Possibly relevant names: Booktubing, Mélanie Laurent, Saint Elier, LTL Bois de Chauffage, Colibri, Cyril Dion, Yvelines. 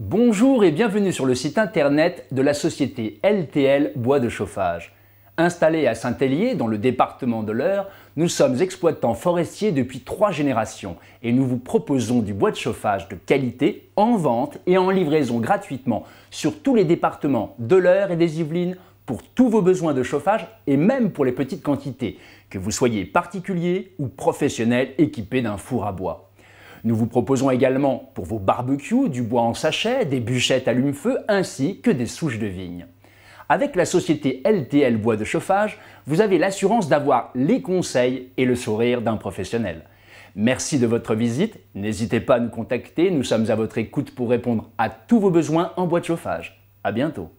Bonjour et bienvenue sur le site internet de la société LTL Bois de Chauffage. Installés à Saint Elier, dans le département de l'Eure, nous sommes exploitants forestiers depuis 3 générations et nous vous proposons du bois de chauffage de qualité en vente et en livraison gratuitement sur tous les départements de l'Eure et des Yvelines pour tous vos besoins de chauffage et même pour les petites quantités, que vous soyez particulier ou professionnel équipé d'un four à bois. Nous vous proposons également pour vos barbecues du bois en sachet, des bûchettes allume-feu ainsi que des souches de vigne. Avec la société LTL Bois de Chauffage, vous avez l'assurance d'avoir les conseils et le sourire d'un professionnel. Merci de votre visite, n'hésitez pas à nous contacter, nous sommes à votre écoute pour répondre à tous vos besoins en bois de chauffage. À bientôt.